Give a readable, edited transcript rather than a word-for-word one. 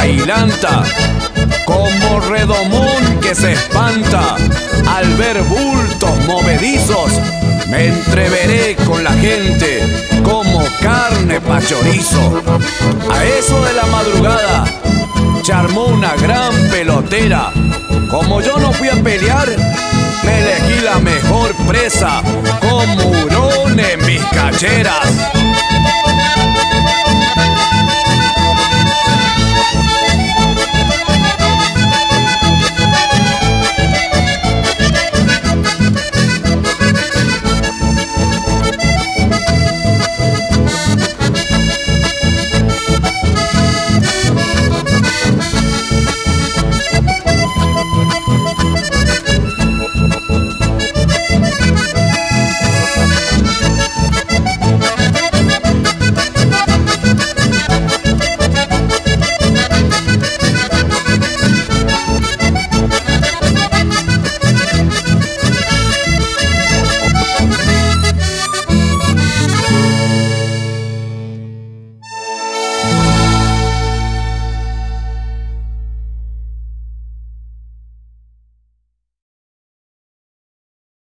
bailanta, como redomón que se espanta al ver bultos movedizos. Me entreveré con la gente como carne pa' chorizo. A eso de la madrugada se armó una gran pelotera. Como yo no fui a pelear, me elegí la mejor presa, como hurón en Vizcacheras.